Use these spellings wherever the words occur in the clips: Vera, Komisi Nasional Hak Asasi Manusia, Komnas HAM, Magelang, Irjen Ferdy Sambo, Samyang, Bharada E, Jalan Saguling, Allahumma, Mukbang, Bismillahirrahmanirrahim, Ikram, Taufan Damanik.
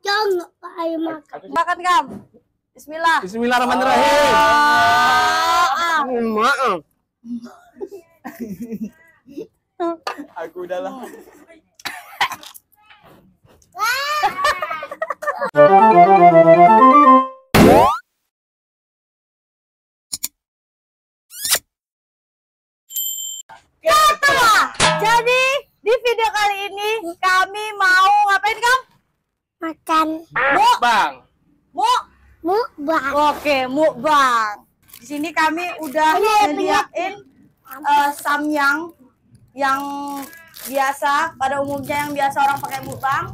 Jangan ayo makan. Makan Kam. Bismillah. Bismillahirrahmanirrahim. Maaf. Aku udahlah. Jadi di video kali ini kami mau ngapain Kam? Makan. Mukbang. Mukbang. Oke, mukbang. Di sini kami udah menyediain samyang yang biasa, pada umumnya yang biasa orang pakai mukbang.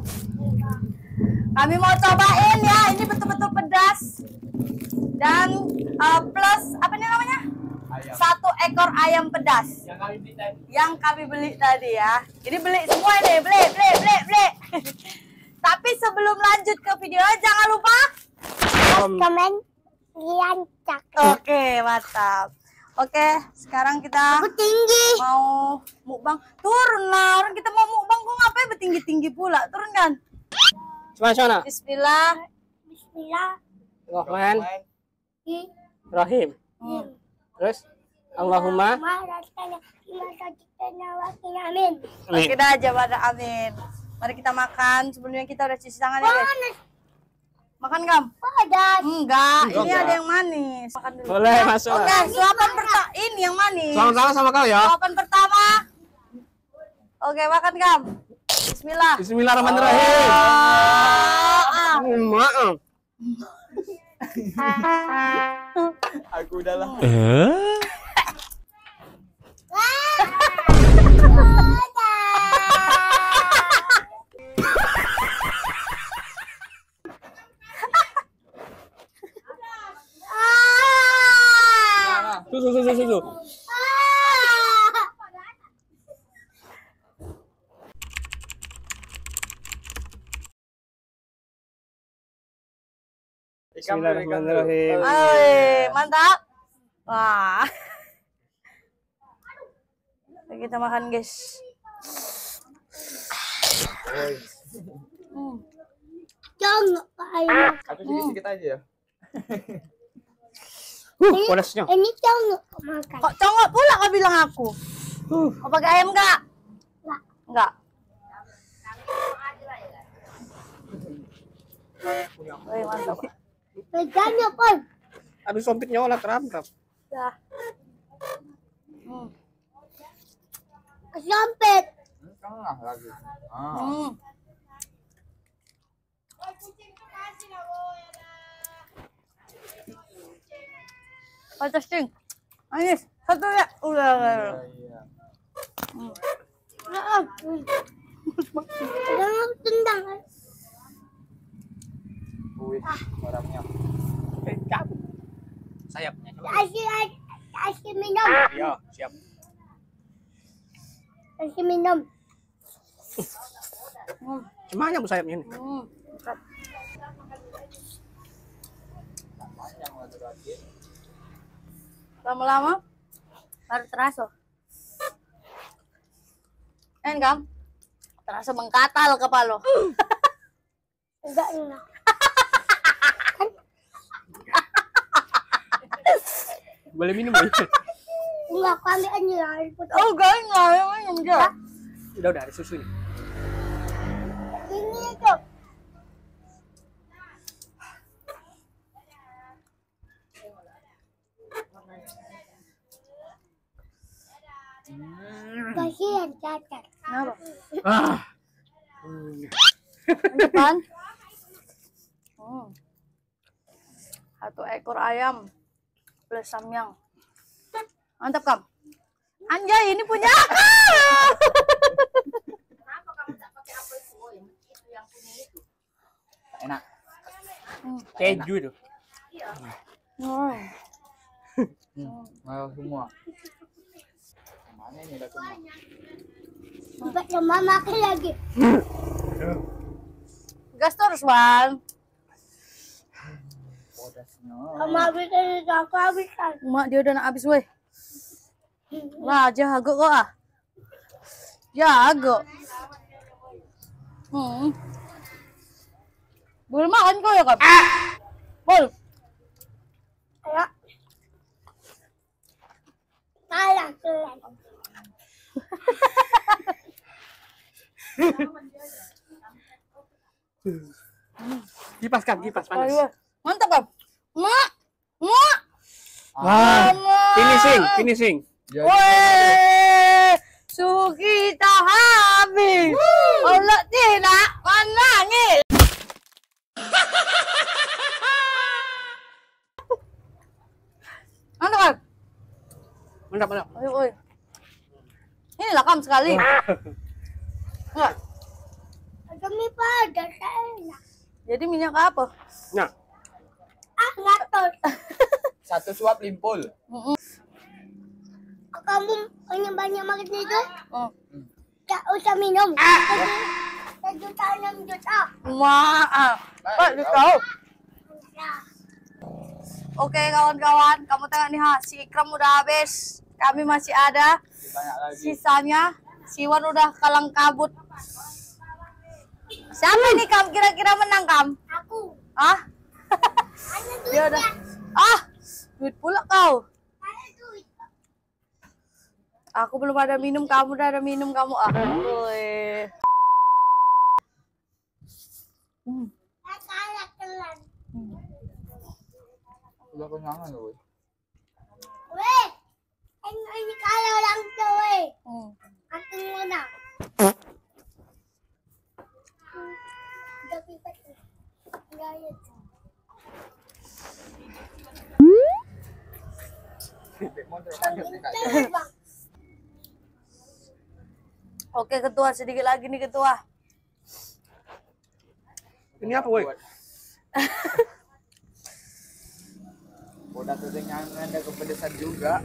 Kami mau cobain ya, ini betul-betul pedas. Dan plus apa nih namanya? Ayam. 1 ekor ayam pedas yang kami beli tadi, ya. Jadi beli semua nih, beli. Tapi sebelum lanjut ke videonya jangan lupa komen, liancak. Oke, mantap. Oke, sekarang kita mau mukbang. Turun lah, kita mau mukbang kok ngapain bertinggi-tinggi pula? Turun kan? Bismillah. Bismillahirrahmanirrahim. Terus Allahumma kita aja pada amin. Mari kita makan. Sebelumnya kita udah cuci tangan ya guys. Makan Kam? Enggak, ini ada yang manis. Makan dulu. Boleh masuk. Oke, suapan pertama ini yang manis. Sama-sama sama kau ya. Suapan pertama. Oke, makan Kam. Bismillah. Bismillahirrahmanirrahim. Maaf. Aku udahlah. Tuh. Bismillahirrahmanirrahim. Ay, mantap. Wah. Kita makan, guys. Jangan ayam. Satu sedikit aja ya. Pedasnya. Ini congok makan. Kok congok pula kau bilang aku? Kau pakai ayam enggak? Enggak. Woi, mantap. Pegangnya, Pon. Habis sompitnya olah keram. Ya. Sompit. Tengah lagi. Testing. Manis. Satu ya. Udah. Iya. Jangan tendang. Wih, barangnya. Pencap. Sayapnya. Kasih minum. Iya, siap. Kasih minum. Gimana bu sayapnya ini? Lama-lama baru terasa. Kam? Terasa mengkatal kepala lo. Enggak. Boleh minum ya? Enggak, aku ambil aja air putih. Oh, enggak, yang minum aja. Udah, ada susu nih. Ini itu. Kasihan cacat. Kenapa? Depan. 1 ekor ayam plus samyang. Mantap Kam. Anjay, ini punya aku. Kenapa kamu tak pakai apel semua itu yang punya itu? Enak. Keju itu. Iya. Ayo semua. Mana ini dah semua. Buat mama makan lagi. Gas terus, Bang. Habiskan. Mak dia udah nak habis weh. Lah jago kok ah. Jago. Boleh makan kau ya, Kak? Boleh. Ayo. Malah kelam. Kipas kan, kipas panas. Mantap, Kak. Mak. Mak. Finishing, finishing. Woi, suhu kita habis. Allah tidak menangis. Mantap kan? Mantap, mantap. Oi, ini lakam sekali. Enggak. Ada mie pedas enak. Jadi minyak apa? Nah. Ah, ngatur. Satu suap limpul. Kamu banyak-banyak makan itu? Tak usah minum. 1 juta, 6 juta. Maaf. Pak, tahu. Oke, kawan-kawan, kamu tengok nih, si Ikram udah habis. Kami masih ada sisanya. Siwan udah kalang kabut. Siapa nih, Kam? Kira-kira menang, Kam? Aku. Ah? Dia udah. Ah, duit pula kau. Aku belum ada minum, kamu udah ada minum kamu. Ah. Udah kenyangan loh. Weh, ini kalau orang tua weh. Aku menang. Udah pipet. Enggak ya. Oke, ketua, sedikit lagi nih ketua. Ini apa, woi? Udah tudengan ada kepedesan juga.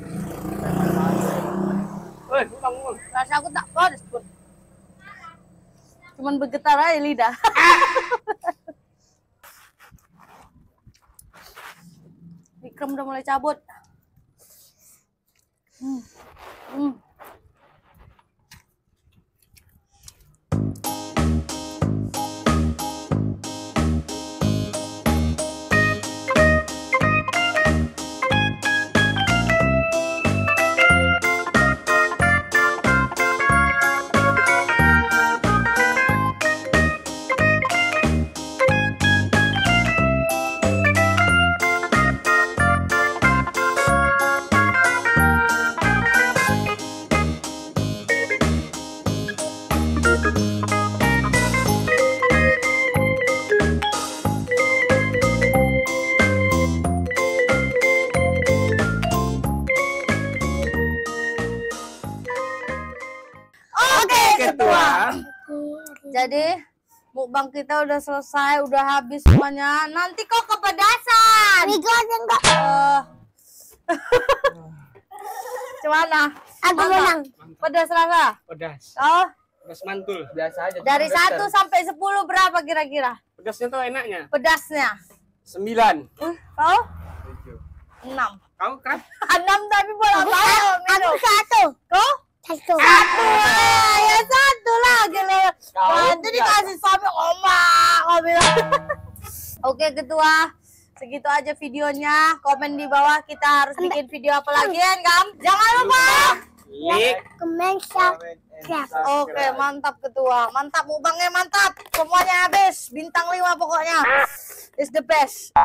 Woi, bangun. Rasa aku tak pedes, Bun. Cuman bergetar aja lidah. Ikram udah mulai cabut. Jadi mukbang kita udah selesai, udah habis semuanya. Nanti kok kepedasan. Gimana? Aku menang. Pedas rasa? Pedas. Oh? Pedas mantul. Biasa aja. Dari 1 sampai 10 berapa kira-kira? Pedasnya tuh enaknya. Pedasnya? 9. Kau? 7. 6. Kau kan? 6 tapi boleh tahu. Aku 1. Kau? 1. 1. Ya 1 lagi loh. Nanti dikasih suami oma, kau bilang. Oke ketua, segitu aja videonya. Komen di bawah kita harus bikin video apa lagi ya, Kam? Jangan lupa like, comment, subscribe. Oke, mantap ketua, mantap mukbangnya, mantap. Semuanya habis, bintang 5 pokoknya. It's the best.